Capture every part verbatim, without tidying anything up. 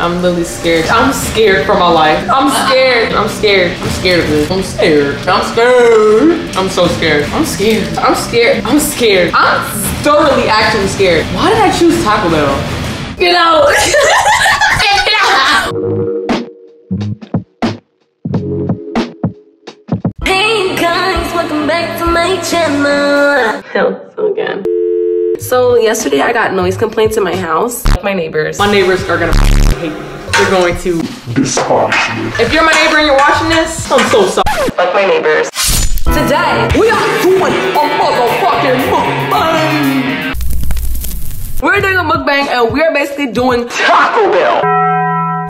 I'm really scared. I'm scared for my life. I'm scared. I'm scared. I'm scared of this. I'm scared. I'm scared. I'm so scared. I'm scared. I'm scared. I'm scared. I'm totally actually scared. Why did I choose Taco Bell? You know. Get out. Hey guys, welcome back to my channel. Hello, so again. So yesterday I got noise complaints in my house. My neighbors. My neighbors are gonna hate me. They're going to despise you. If you're my neighbor and you're watching this, I'm so sorry. Fuck my neighbors. Today, we are doing a motherfucking mukbang. We're doing a mukbang and we're basically doing Taco Bell.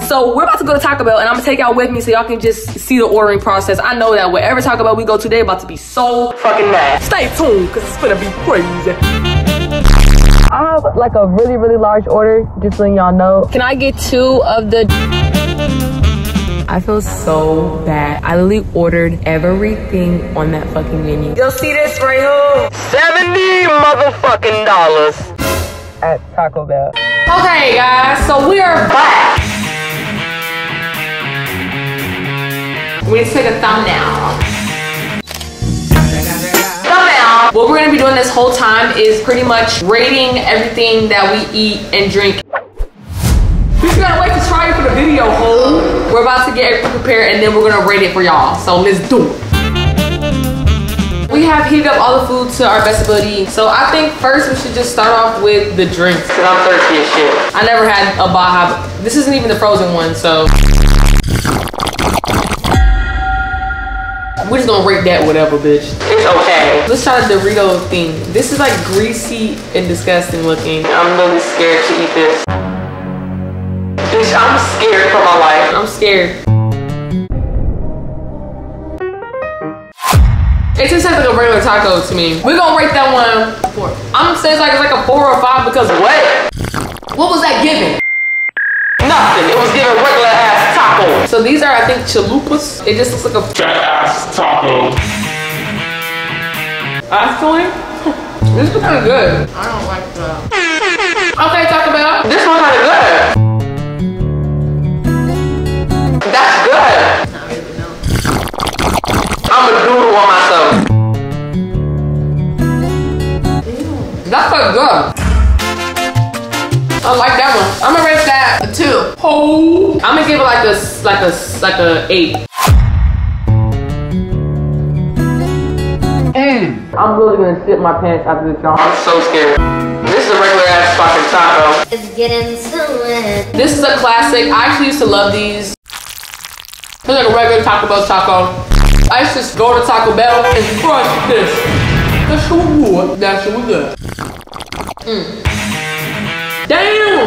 So we're about to go to Taco Bell and I'm gonna take y'all with me so y'all can just see the ordering process. I know that wherever Taco Bell we go today about to be so fucking mad. Stay tuned, because it's gonna be crazy. I have like a really, really large order, just letting y'all know. Can I get two of the... I feel so bad. I literally ordered everything on that fucking menu. You'll see this right here. seventy motherfucking dollars at Taco Bell. Okay, guys, so we are back. We just took a thumbnail. What we're gonna be doing this whole time is pretty much rating everything that we eat and drink. We just gotta wait to try it for the video, hole. We're about to get everything prepared and then we're gonna rate it for y'all. So let's do it. We have heated up all the food to our best ability. So I think first we should just start off with the drinks. Cause I'm thirsty as shit. I never had a Baja. This isn't even the frozen one, so. We're just gonna rate that whatever, bitch. It's okay. Let's try the Dorito thing. This is like greasy and disgusting looking. I'm really scared to eat this. Bitch, I'm scared for my life. I'm scared. It just tastes like a regular taco to me. We're gonna rate that one four. I'm gonna say it's like, it's like a four or five because what? What was that giving? Nothing. It was giving regular ass. So these are, I think, chalupas. It just looks like a fat ass taco. Actually, this is kind of good. I don't like that. Okay, Taco Bell. This one's kind of good. That's good. Not really, no. I'm a doodle on myself. Ew. That's like good. I like that one. I'm gonna rate that a two. Oh, I'm gonna give it like a like a like a eight. Mm. I'm really gonna shit my pants after this, y'all. I'm so scared. This is a regular ass fucking taco. It's getting so wet. This is a classic. I actually used to love these. It's like a regular Taco Bell taco. I used to just go to Taco Bell and crush this. That's so good. That's so good. Mm. Damn!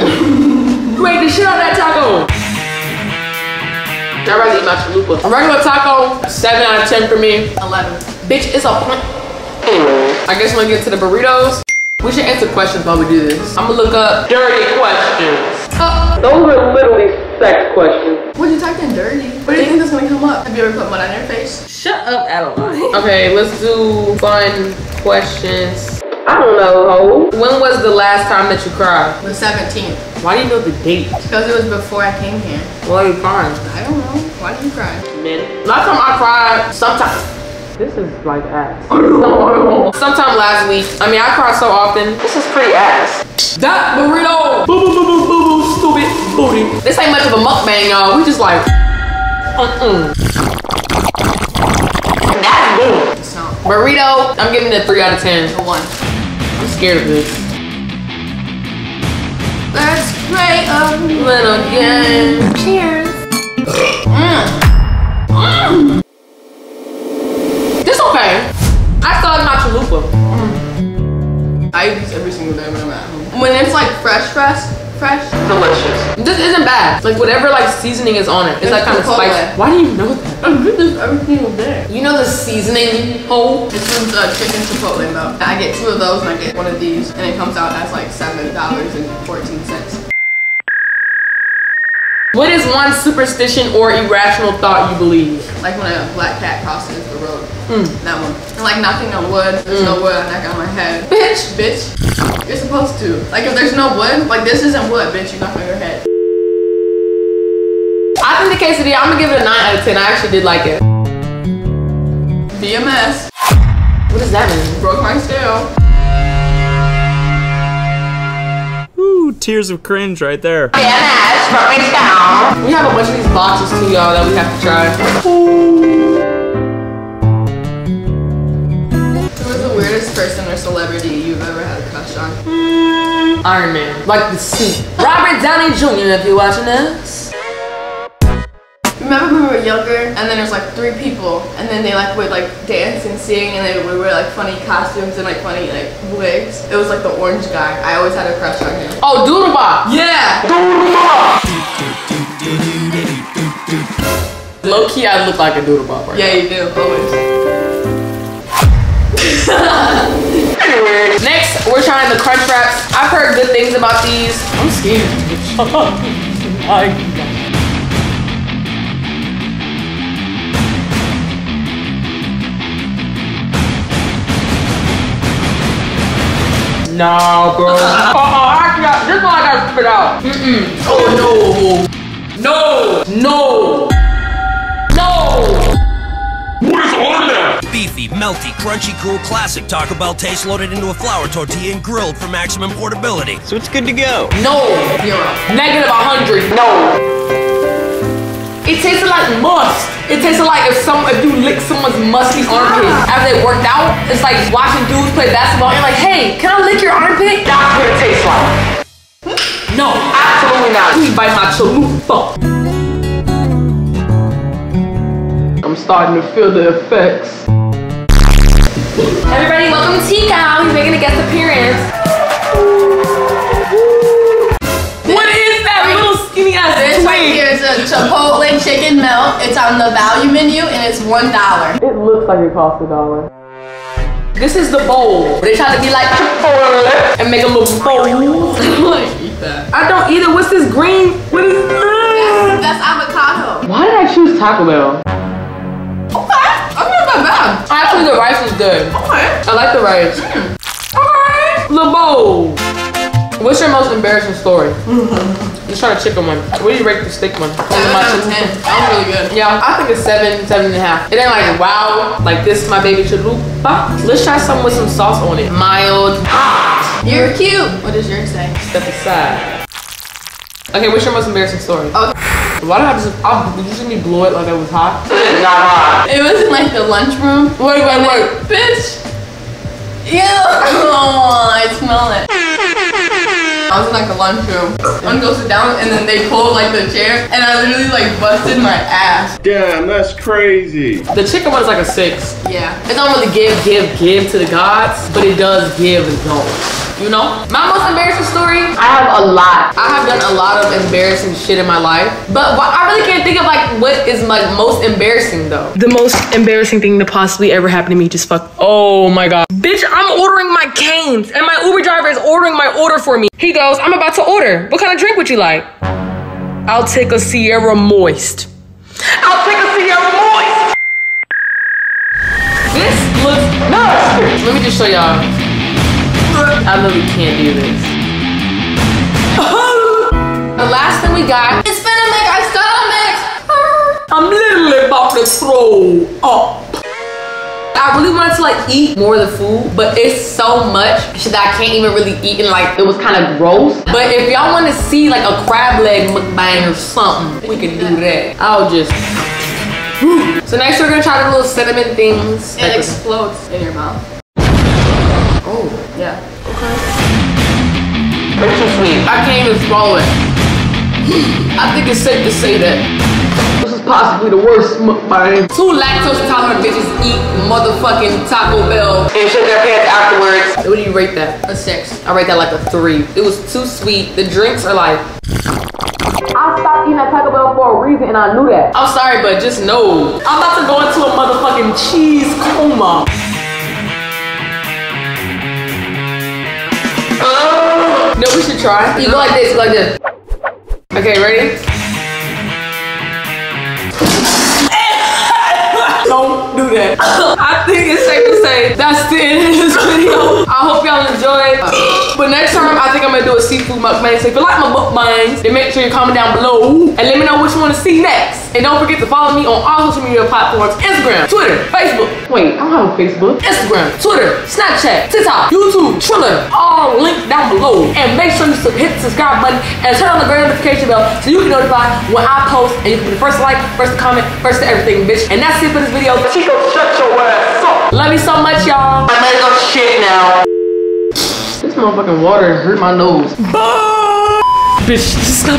You ate the shit out of that taco! I'd rather eat my chalupa. A regular taco, seven out of ten for me. eleven. Bitch, it's a point. Anyway. I guess when we get to the burritos, we should answer questions while we do this. I'm gonna look up dirty questions. Uh, Those are literally sex questions. What you type in dirty? What do you think that's gonna come up? Have you ever put mud on your face? Shut up, Adeline. Okay, let's do fun questions. I don't know, ho. When was the last time that you cried? The seventeenth. Why do you know the date? Because it was before I came here. Why are you crying? I don't know. Why do you cry? Men. Last time I cried, sometimes. This is like ass. Sometime last week. I mean, I cry so often. This is pretty ass. That burrito. Boo, boo, boo, boo, boo, boo, stupid booty. This ain't much of a mukbang, y'all. We just like, uh-uh. That's good. It's not. Burrito, I'm giving it a three out of ten. A one. I'm scared of this. Let's play a little game. Cheers. Mm. Mm. This okay. I still like my chalupa. Mm. I eat this every single day when I'm at home. When it's like fresh, fresh, fresh. Delicious. This isn't bad. Like whatever like seasoning is on it. It's, it's like kind of spicy. Why do you know that? I do this every single day. You know the seasoning hole? This is a chicken chipotle though. I get two of those and I get one of these and it comes out as like seven dollars and fourteen cents. What is one superstition or irrational thought you believe? Like when a black cat crosses the road. Mm. That one. And like knocking on wood. There's mm. no wood. I knock on my head. Bitch! Bitch! You're supposed to. Like if there's no wood, like this isn't wood, bitch. You knock on your head. quesadilla, I'm gonna give it a nine out of ten. I actually did like it. B M S. What does that mean? Broke my scale. Ooh, tears of cringe right there. B M S broke my scale. We have a bunch of these boxes too, y'all, that we have to try. Ooh. Who is the weirdest person or celebrity you've ever had a crush on? Mm, Iron Man. Like the suit. Robert Downey Junior if you're watching this. Remember when we were younger and then there's like three people and then they like would like dance and sing and they would wear like funny costumes and like funny like wigs. It was like the orange guy. I always had a crush on him. Oh, Doodlebop! Yeah! Doodlebop! Low key, I look like a Doodlebop right now. Yeah, you do, always. Next, we're trying the crunch wraps. I've heard good things about these. I'm scared. I No, bro. Uh-uh. Uh-uh, I got, this one I gotta spit out. Mm-mm. Oh, no. No. No. No. What is on there? Beefy, melty, crunchy, cool, classic Taco Bell taste loaded into a flour tortilla and grilled for maximum portability. So it's good to go. No. Zero. Negative one hundred. No. It tasted like must. It tasted like if some if you lick someone's musty armpit after they worked out. It's like watching dudes play basketball. You're like, hey, can I lick your armpit? That's what it tastes like. No, absolutely not. Please bite my chalupa. I'm starting to feel the effects. Everybody, welcome to Tico. He's making a guest appearance. What is that little skinny ass? This right here is a Chipotle chicken melt. It's on the value menu and it's one dollar. It looks like it costs a dollar. This is the bowl. They try to be like Chipotle and make a little bowl. I don't eat that. I don't either. What's this green? What is that? That's, that's avocado. Why did I choose Taco Bell? Okay, I'm not that bad. Actually, the rice is good. Okay, I like the rice. Mm. Okay, the bowl. What's your most embarrassing story? Let's try the chicken one. What do you rate the steak one? That was really good. Yeah, I think it's seven, seven and a half. It ain't like wow, like this is my baby chalupa. Let's try some with some sauce on it. Mild. Hot. You're cute. What does yours say? Step aside. Okay, what's your most embarrassing story? Okay. Why did I just, I just didn't you blow it like it was hot? It's not hot. It was in like the lunchroom. Wait, wait, wait. Bitch. Ew. Oh, I smell it. I was in like the lunchroom. One goes to down and then they pulled like the chair and I literally like busted my ass. Damn, that's crazy. The chicken one is like a six. Yeah. It don't really give, give, give to the gods, but it does give and go. You know? My most embarrassing story? I have a lot. I have done a lot of embarrassing shit in my life, but I really can't think of like what is like most embarrassing though. The most embarrassing thing to possibly ever happen to me just fuck. Oh my God. Bitch, I'm ordering my canes and my Uber driver is ordering my order for me. He goes, I'm about to order. What kind of drink would you like? I'll take a Sierra Moist. I'll take a Sierra Moist. This looks nuts. Let me just show y'all. I literally can't do this. The last thing we got is Venomix. I stomach. I'm literally about to throw up. I really wanted to like eat more of the food, but it's so much that I can't even really eat and like it was kind of gross. But if y'all want to see like a crab leg mukbang or something, we can do that. I'll just. So next we're gonna try the little cinnamon things. It like explodes in your mouth. Oh yeah. Okay. It's so sweet. I can't even swallow it. I think it's safe to say that this is possibly the worst mukbang. Two lactose intolerant bitches eat motherfucking Taco Bell and shit their pants afterwards. What do you rate that? A six. I rate that like a three. It was too sweet. The drinks are like. I stopped eating at Taco Bell for a reason and I knew that. I'm sorry, but just no. I'm about to go into a motherfucking cheese coma. Uh, no, we should try. You go like this, like this. Okay, ready? No. don't do that. I think it's safe to say that's the end of this video. I hope y'all enjoyed. But next time, I think I'm gonna do a seafood mukbang. So if you like my mukbangs, then make sure you comment down below and let me know what you want to see next. And don't forget to follow me on all social media platforms: Instagram, Twitter, Facebook. Wait, I don't have a Facebook. Instagram, Twitter, Snapchat, TikTok, YouTube, Triller. All linked down below. And make sure you hit the subscribe button and turn on the great notification bell so you can notify when I post, and you can be the first to like, first to comment, first to everything, bitch. And that's it for this video. Chico, shut your ass up. Love you so much, y'all. I made up shit now. This motherfucking water hurt my nose. Bitch, just stop.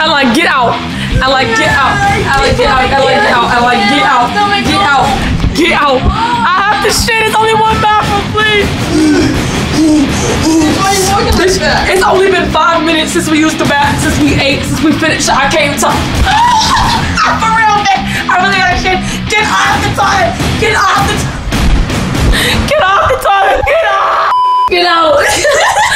I like get out. I like get out. I like get out. I like get out. I like get out. Get out. Get out. I have to shit. It's only one bathroom, please. Bitch, it's only been five minutes since we used the bath, since we ate, since we finished. I can't talk. I'm for real, man. I really gotta shit. Get off the toilet. Get off the toilet. Get off the toilet. Get off. Get out.